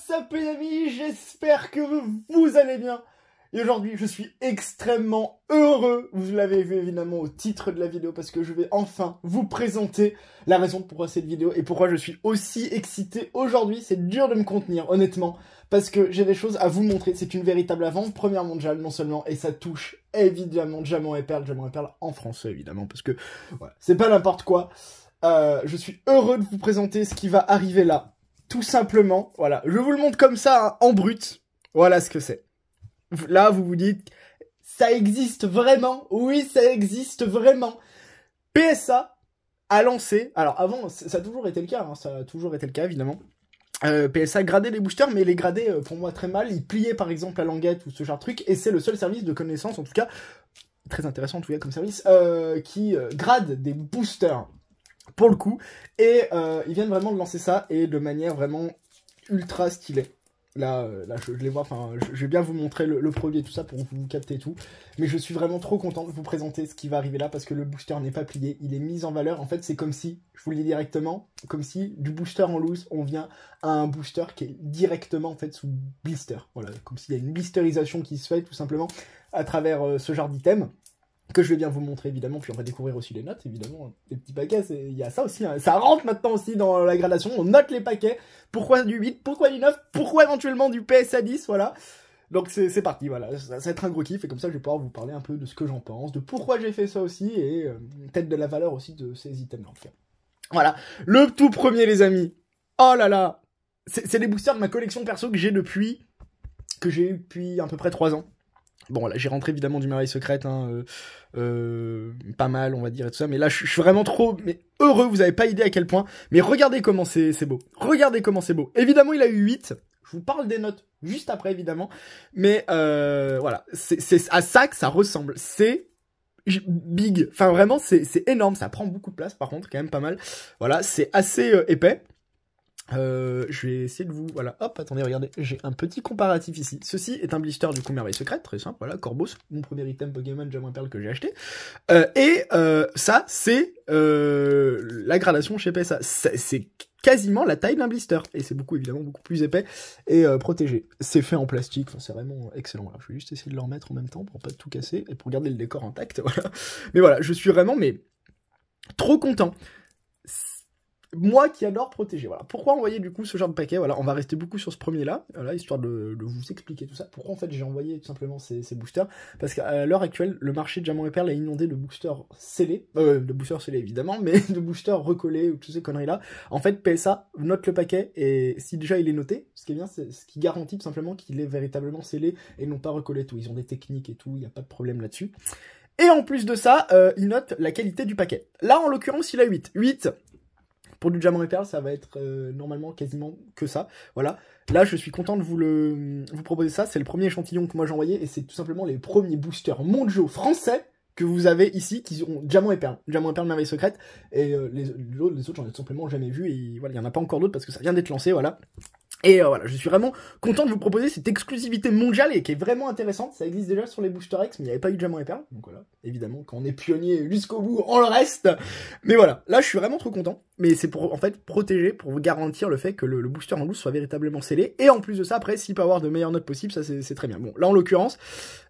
What's up les amis, j'espère que vous allez bien. Et aujourd'hui je suis extrêmement heureux, vous l'avez vu évidemment au titre de la vidéo, parce que je vais enfin vous présenter la raison pourquoi cette vidéo et pourquoi je suis aussi excité aujourd'hui. C'est dur de me contenir honnêtement, parce que j'ai des choses à vous montrer. C'est une véritable avant-première mondiale non seulement, et ça touche évidemment Diamant et Perle en français évidemment, parce que voilà, c'est pas n'importe quoi. Je suis heureux de vous présenter ce qui va arriver là. Tout simplement, voilà, je vous le montre comme ça, hein, en brut, voilà ce que c'est. Là, vous vous dites, ça existe vraiment, oui, ça existe vraiment. PSA a lancé, alors avant, ça a toujours été le cas, hein, ça a toujours été le cas, évidemment. PSA gradait les boosters, mais les gradait, pour moi, très mal. Ils pliaient, par exemple, la languette ou ce genre de truc, et c'est le seul service de connaissance, en tout cas, très intéressant, en tout cas, comme service, qui grade des boosters. Pour le coup, et ils viennent vraiment de lancer ça, et de manière vraiment ultra stylée. Là, je les vois, enfin, je vais bien vous montrer le produit et tout ça pour que vous captez tout. Mais je suis vraiment trop content de vous présenter ce qui va arriver là, parce que le booster n'est pas plié, il est mis en valeur. En fait, c'est comme si, je vous le dis directement, comme si du booster en loose, on vient à un booster qui est directement en fait sous blister. Voilà, comme s'il y a une blisterisation qui se fait tout simplement à travers ce genre d'item. Que je vais bien vous montrer évidemment, puis on va découvrir aussi les notes évidemment, les petits paquets, il y a ça aussi, hein. Ça rentre maintenant aussi dans la gradation, on note les paquets, pourquoi du 8, pourquoi du 9, pourquoi éventuellement du PSA 10, voilà. Donc c'est parti, voilà, ça va être un gros kiff, et comme ça je vais pouvoir vous parler un peu de ce que j'en pense, de pourquoi j'ai fait ça aussi, et peut-être de la valeur aussi de ces items-là en tout cas. Voilà, le tout premier les amis, oh là là, c'est les boosters de ma collection perso que j'ai depuis, à peu près 3 ans. Bon, là, j'ai rentré évidemment du Merveilles Secrètes, hein, pas mal, on va dire, et tout ça. Mais là, je suis vraiment trop heureux, vous n'avez pas idée à quel point. Mais regardez comment c'est beau. Regardez comment c'est beau. Évidemment, il a eu 8. Je vous parle des notes juste après, évidemment. Mais voilà, c'est à ça que ça ressemble. C'est big. Enfin, vraiment, c'est énorme. Ça prend beaucoup de place, par contre, quand même pas mal. Voilà, c'est assez épais. Je vais essayer de vous... Voilà, hop, attendez, regardez, j'ai un petit comparatif ici. Ceci est un blister du coup Merveilles Secrètes, très simple, voilà, Corboss, mon premier item Pokémon Jammer Perle que j'ai acheté. Ça, c'est la gradation chez PSA. C'est quasiment la taille d'un blister, et c'est beaucoup, évidemment, beaucoup plus épais et protégé. C'est fait en plastique, enfin, c'est vraiment excellent. Voilà, je vais juste essayer de le remettre en même temps pour pas tout casser, et pour garder le décor intact, voilà. Mais voilà, je suis vraiment, trop content. Moi qui adore protéger, voilà. Pourquoi envoyer du coup ce genre de paquet? Voilà, on va rester beaucoup sur ce premier là, voilà, histoire de vous expliquer tout ça. Pourquoi en fait j'ai envoyé tout simplement ces boosters? Parce qu'à l'heure actuelle, le marché de Diamant et Perle est inondé de boosters scellés, de boosters scellés évidemment, mais de boosters recollés ou toutes ces conneries là. En fait, PSA note le paquet, et si déjà il est noté, ce qui est bien, c'est ce qui garantit tout simplement qu'il est véritablement scellé et non pas recollé tout. Ils ont des techniques et tout, il n'y a pas de problème là-dessus. Et en plus de ça, ils notent la qualité du paquet. Là en l'occurrence, il a 8. 8. Pour du Diamant et Perle, ça va être normalement quasiment que ça. Voilà. Là, je suis content de vous proposer ça. C'est le premier échantillon que moi j'ai envoyé, et c'est tout simplement les premiers boosters mondiaux français que vous avez ici, qui ont Diamant et Perle. Diamant et Perle, Merveilles Secrètes. Et les autres, j'en ai tout simplement jamais vu. Et voilà, il n'y en a pas encore d'autres parce que ça vient d'être lancé. Voilà. Et voilà, je suis vraiment content de vous proposer cette exclusivité mondiale et qui est vraiment intéressante. Ça existe déjà sur les Booster X, mais il n'y avait pas eu de Diamant et Perle. Donc voilà, évidemment, quand on est pionnier jusqu'au bout, on le reste. Mais voilà, là, je suis vraiment trop content. Mais c'est pour, en fait, protéger, pour vous garantir le fait que le booster en loose soit véritablement scellé. Et en plus de ça, après, s'il peut avoir de meilleures notes possibles, ça, c'est très bien. Bon, là, en l'occurrence,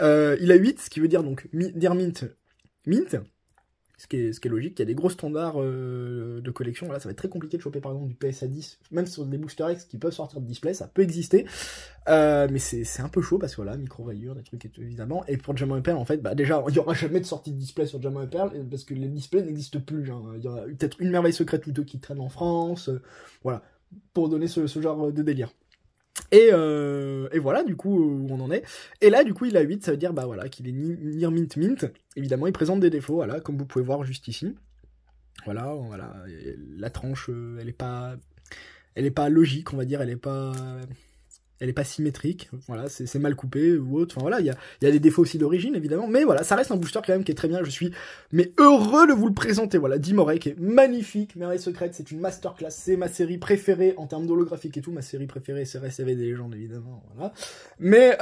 il a 8, ce qui veut dire donc mint. Ce qui est logique, il y a des gros standards de collection. Voilà, ça va être très compliqué de choper par exemple du PSA 10, même sur des Booster X qui peuvent sortir de display, ça peut exister. Mais c'est un peu chaud parce que voilà, micro-rayures, des trucs et tout, évidemment. Et pour Diamant et Perle, en fait, bah déjà, il n'y aura jamais de sortie de display sur Diamant et Perle parce que les displays n'existent plus. Hein. Il y aura peut-être une merveille secrète ou deux qui traîne en France, voilà, pour donner ce genre de délire. Et voilà du coup où on en est. Et là du coup il a 8, ça veut dire bah voilà qu'il est near mint. Évidemment il présente des défauts, voilà, comme vous pouvez voir juste ici. Voilà, et la tranche elle est pas logique, on va dire, elle est pas symétrique, voilà, c'est mal coupé ou autre, enfin voilà, il y a des défauts aussi d'origine évidemment, mais voilà, ça reste un booster quand même qui est très bien, je suis heureux de vous le présenter, voilà, Diboré qui est magnifique, Merveilles Secrètes, c'est une masterclass, c'est ma série préférée en termes d'holographique et tout, ma série préférée c'est RCV des Légendes évidemment, voilà, mais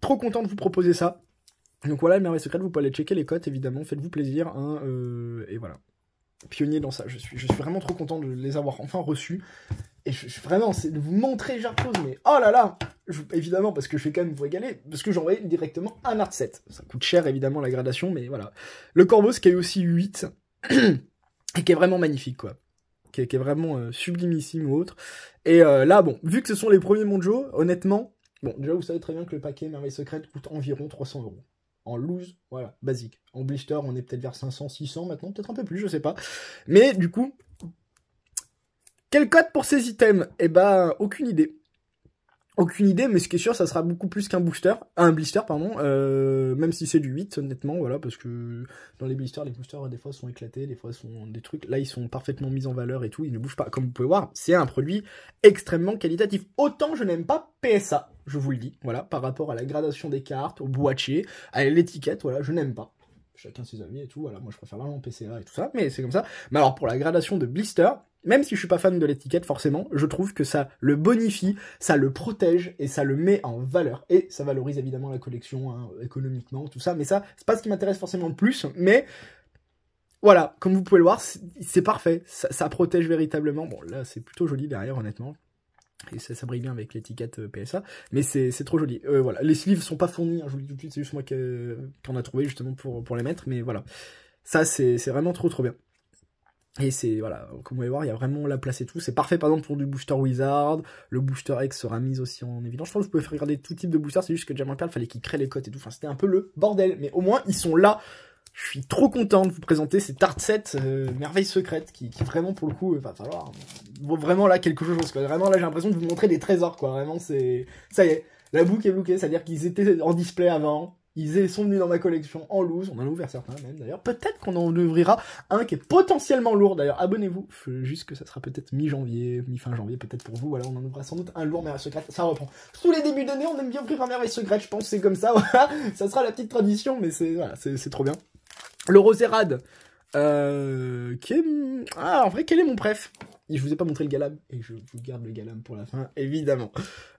trop content de vous proposer ça, donc voilà, Merveilles Secrètes, vous pouvez aller checker les cotes évidemment, faites-vous plaisir, hein, et voilà, pionnier dans ça, je suis vraiment trop content de les avoir enfin reçus. Et Et vraiment, c'est de vous montrer genre chose, mais oh là là, évidemment, parce que je vais quand même vous régaler, parce que j'envoie directement un art set. Ça coûte cher, évidemment, la gradation, mais voilà. Le Corboss qui a eu aussi 8, et qui est vraiment magnifique, quoi. Qui est vraiment sublimissime ou autre. Et là, bon, vu que ce sont les premiers Monjo, honnêtement, bon, déjà, vous savez très bien que le paquet Merveilles Secrètes coûte environ 300 €. En loose, voilà, basique. En blister, on est peut-être vers 500, 600 maintenant, peut-être un peu plus, je sais pas. Mais du coup, quel code pour ces items? Eh ben, aucune idée. Aucune idée, mais ce qui est sûr, ça sera beaucoup plus qu'un booster. Un blister, pardon. Même si c'est du 8, honnêtement, voilà, parce que dans les blisters, les boosters, des fois, sont éclatés, des fois, sont des trucs. Là, ils sont parfaitement mis en valeur et tout, ils ne bougent pas. Comme vous pouvez voir, c'est un produit extrêmement qualitatif. Autant je n'aime pas PSA. Je vous le dis, voilà, par rapport à la gradation des cartes, au boîtier, à l'étiquette, voilà, je n'aime pas. Chacun ses avis et tout, voilà, moi je préfère vraiment PCA et tout ça, mais c'est comme ça. Mais alors pour la gradation de blister, même si je suis pas fan de l'étiquette, forcément, je trouve que ça le bonifie, ça le protège et ça le met en valeur. Et ça valorise évidemment la collection, hein, économiquement, tout ça, mais ça, c'est pas ce qui m'intéresse forcément le plus, mais... Voilà, comme vous pouvez le voir, c'est parfait, ça protège véritablement. Bon, là, c'est plutôt joli derrière, honnêtement. Et ça brille bien avec l'étiquette PSA, mais c'est trop joli. Voilà, les sleeves sont pas fournis, hein, je vous le dis tout de suite, c'est juste moi qui en a trouvé justement pour les mettre, mais voilà. Ça, c'est vraiment trop bien. Et c'est, voilà, comme vous pouvez voir, il y a vraiment la place et tout. C'est parfait, par exemple, pour du Booster Wizard. Le Booster X sera mis aussi en évidence. Je pense que vous pouvez faire regarder tout type de booster, c'est juste que Diamant et Perle, fallait qu'ils créent les cotes et tout. Enfin, c'était un peu le bordel, mais au moins, ils sont là. Je suis trop content de vous présenter ces art sets Merveilles Secrètes qui vraiment pour le coup va falloir vraiment là quelque chose quoi. Vraiment là j'ai l'impression de vous montrer des trésors quoi. Vraiment c'est ça y est, la boucle est bouclée, c'est-à-dire qu'ils étaient en display avant, ils sont venus dans ma collection en loose, on en a ouvert certains même d'ailleurs. Peut-être qu'on en ouvrira un qui est potentiellement lourd d'ailleurs. Abonnez-vous, juste que ça sera peut-être mi-janvier, mi-fin janvier peut-être pour vous. Voilà, on en ouvrira sans doute un lourd Merveilles Secrètes. Ça reprend. Tous les débuts d'année, on aime bien ouvrir un Merveilles Secrètes. Je pense c'est comme ça. Voilà, ça sera la petite tradition, mais c'est voilà, c'est trop bien. Le Roserade, qui est... Ah, en vrai, quel est mon préf? Je vous ai pas montré le Gallame, et je vous garde le Gallame pour la fin, évidemment.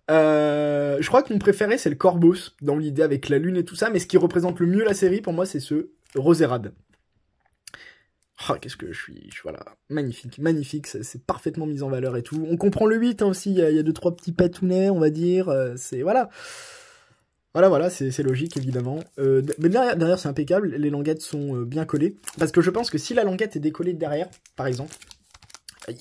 Je crois que mon préféré, c'est le Corboss, dans l'idée avec la lune et tout ça, mais ce qui représente le mieux la série, pour moi, c'est ce Roserade. Oh, qu'est-ce que je suis... Voilà, magnifique, magnifique, c'est parfaitement mis en valeur et tout. On comprend le 8 hein, aussi, il y a 2-3 petits patounets, on va dire, c'est... Voilà. Voilà, c'est logique, évidemment. Mais derrière c'est impeccable, les languettes sont bien collées. Parce que je pense que si la languette est décollée derrière, par exemple,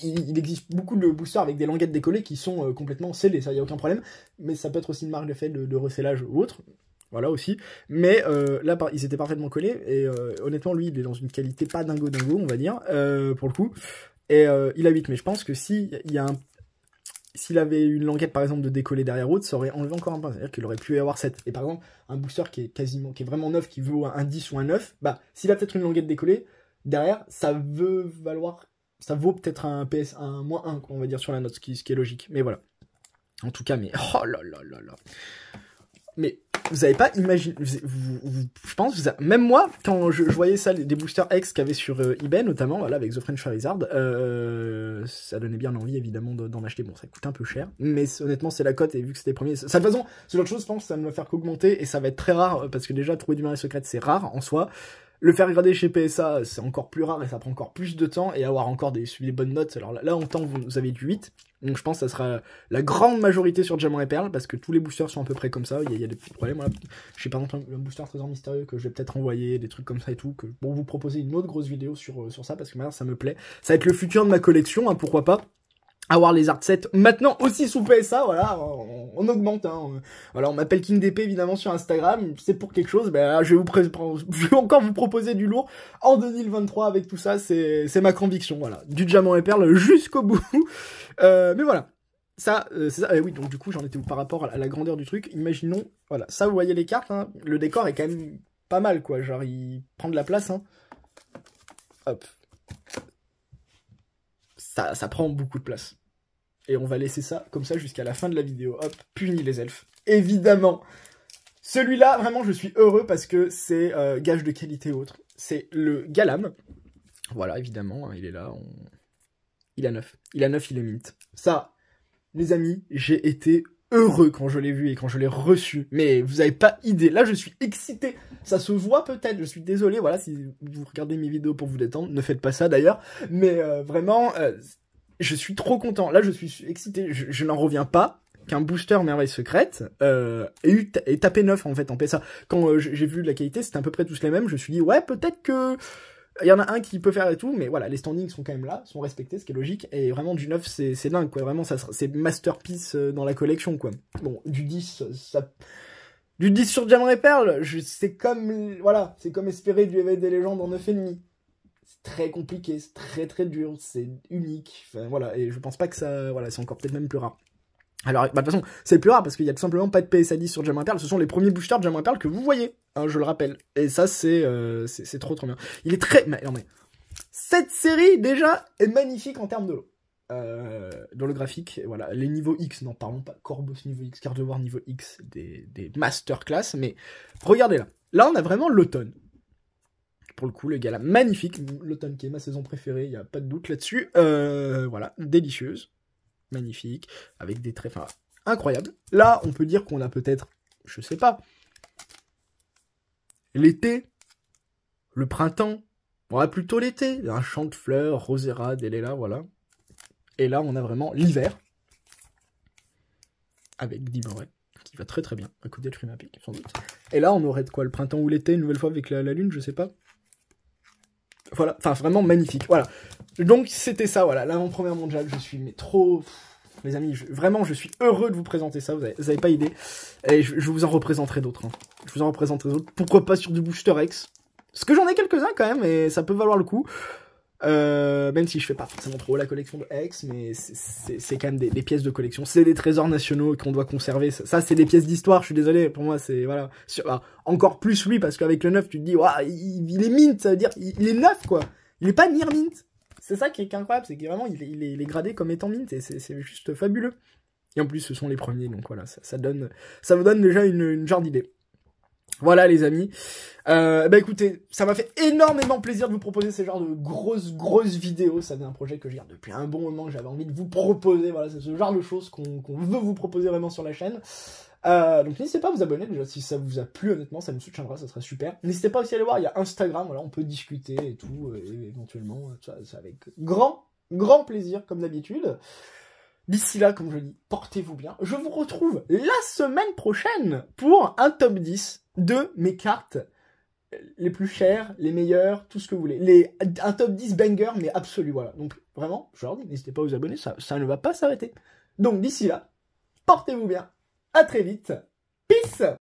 il existe beaucoup de boosters avec des languettes décollées qui sont complètement scellées, ça, il n'y a aucun problème. Mais ça peut être aussi une marque de fait de recellage ou autre. Voilà aussi. Mais là, ils étaient parfaitement collés. Et honnêtement, lui, il est dans une qualité pas dingo, on va dire, pour le coup. Et il a 8, mais je pense que s'il avait une languette par exemple de décoller derrière autre, ça aurait enlevé encore un point, c'est-à-dire qu'il aurait pu y avoir 7. Et par exemple, un booster qui est vraiment neuf, qui vaut un 10 ou un 9, bah s'il a peut-être une languette décollée, derrière, ça vaut peut-être un PS, un -1 quoi, on va dire sur la note, ce qui est logique. Mais voilà. En tout cas, mais oh là là là là. Mais vous avez pas imaginé, je pense, même moi, quand je voyais ça, des boosters X qu'il y avait sur eBay, notamment, voilà, avec The French Charizard, ça donnait bien envie, évidemment, d'en acheter. Bon, ça coûte un peu cher, mais honnêtement, c'est la cote, et vu que c'était les premiers... De toute façon, ce genre de choses, je pense, ça ne va faire qu'augmenter, et ça va être très rare, parce que déjà, trouver du Merveilles Secrètes, c'est rare, en soi. Le faire grader chez PSA, c'est encore plus rare et ça prend encore plus de temps. Et avoir encore des bonnes notes. Alors là, en temps, vous avez du 8. Donc je pense que ça sera la grande majorité sur Diamant et Perle. Parce que tous les boosters sont à peu près comme ça. Il y a des petits problèmes. Voilà. Je sais par exemple un booster Trésor Mystérieux que je vais peut-être envoyer. Des trucs comme ça et tout. Pour vous proposer une autre grosse vidéo sur ça. Parce que maintenant, ça me plaît. Ça va être le futur de ma collection. Hein, pourquoi pas avoir les art sets maintenant aussi sous PSA, voilà, on augmente, hein. Voilà, on m'appelle KingDépé évidemment sur Instagram, c'est pour quelque chose, ben là, je vais encore vous proposer du lourd en 2023 avec tout ça, c'est ma conviction, voilà, du Diamant et Perle jusqu'au bout, mais voilà, ça, c'est ça, oui, donc du coup, j'en étais où par rapport à la grandeur du truc, imaginons, voilà, ça, vous voyez les cartes, hein, le décor est quand même pas mal, quoi, genre, il prend de la place, hein, hop, ça prend beaucoup de place. Et on va laisser ça comme ça jusqu'à la fin de la vidéo. Hop, puni les elfes. Évidemment. Celui-là, vraiment, je suis heureux parce que c'est gage de qualité autre. C'est le Gallame. Voilà, évidemment, hein, il est là. Il a 9. Il a 9, il est mint. Ça, mes amis, j'ai été heureux quand je l'ai vu et quand je l'ai reçu. Mais vous n'avez pas idée. Là, je suis excité. Ça se voit peut-être. Je suis désolé. Voilà, si vous regardez mes vidéos pour vous détendre, ne faites pas ça d'ailleurs. Mais vraiment, je suis trop content. Là, je suis excité. Je n'en reviens pas qu'un booster Merveilles Secrètes ait tapé 9 en fait en PSA. Quand j'ai vu la qualité, c'était à peu près tous les mêmes. Je me suis dit, ouais, peut-être que... Il y en a un qui peut faire et tout, mais voilà, les standings sont quand même là, sont respectés, ce qui est logique, et vraiment du 9, c'est dingue, quoi. Vraiment, c'est masterpiece dans la collection, quoi. Bon, du 10, ça... Du 10 sur Diamant et Perle, c'est comme... Voilà, c'est comme espérer du Merveilles des Légendes en 9,5. C'est très compliqué, c'est très dur, c'est unique, enfin, voilà, et je pense pas que ça... Voilà, c'est encore peut-être même plus rare. Alors, bah, de toute façon, c'est plus rare parce qu'il n'y a tout simplement pas de PSA 10 sur Diamant et Perle. Ce sont les premiers boosters de Diamant et Perle que vous voyez, hein, je le rappelle. Et ça, c'est trop bien. Il est très... Mais, non, mais... Cette série, déjà, est magnifique en termes de lot. Dans le graphique, voilà. Les niveaux X, n'en parlons pas. Corboss niveau X, Gardevoir niveau X, des masterclass. Mais regardez là. Là, on a vraiment l'automne. Pour le coup, le Gallame magnifique. L'automne qui est ma saison préférée, il n'y a pas de doute là-dessus. Voilà, délicieuse. Magnifique, avec des traits, enfin, incroyables. Là, on peut dire qu'on a peut-être, je sais pas, l'été, le printemps, on a plutôt l'été, un champ de fleurs, Roserade, elle est là, voilà. Et là, on a vraiment l'hiver, avec Diboré, qui va très bien, à côté de Crimapic, sans doute. Et là, on aurait de quoi, le printemps ou l'été, une nouvelle fois avec la lune, je sais pas. Voilà, enfin vraiment magnifique, voilà. Donc c'était ça, voilà, l'avant-première mondiale, je suis mais trop... Les amis, vraiment je suis heureux de vous présenter ça, vous avez pas idée. Et je vous en représenterai d'autres, hein. Je vous en représenterai d'autres, pourquoi pas sur du Booster X. Parce que j'en ai quelques-uns quand même, et ça peut valoir le coup. Même si je fais pas forcément trop la collection de X, mais c'est quand même des pièces de collection, c'est des trésors nationaux qu'on doit conserver, ça c'est des pièces d'histoire, je suis désolé, pour moi c'est, voilà, encore plus lui, parce qu'avec le 9, tu te dis, ouah, il est mint, ça veut dire, il est neuf, quoi, il est pas near mint, c'est ça qui est incroyable, c'est que vraiment, il est gradé comme étant mint, et c'est juste fabuleux, et en plus, ce sont les premiers, donc voilà, ça me donne déjà une genre d'idée. Voilà les amis, bah écoutez, ça m'a fait énormément plaisir de vous proposer ces genres de grosses vidéos, ça fait un projet que je garde depuis un bon moment, que j'avais envie de vous proposer, voilà, c'est ce genre de choses qu'on veut vous proposer vraiment sur la chaîne. Donc n'hésitez pas à vous abonner déjà si ça vous a plu, honnêtement ça me soutiendra, ça sera super. N'hésitez pas aussi à aller voir, il y a Instagram, voilà, on peut discuter et tout, et éventuellement, ça avec grand plaisir comme d'habitude. D'ici là, comme je dis, portez-vous bien. Je vous retrouve la semaine prochaine pour un top 10 de mes cartes les plus chères, les meilleures, tout ce que vous voulez. Un top 10 banger, mais absolu, voilà. Donc, vraiment, je leur dis, n'hésitez pas à vous abonner, ça ne va pas s'arrêter. Donc, d'ici là, portez-vous bien. À très vite. Peace!